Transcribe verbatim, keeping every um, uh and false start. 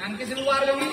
Angkat seluar lagi.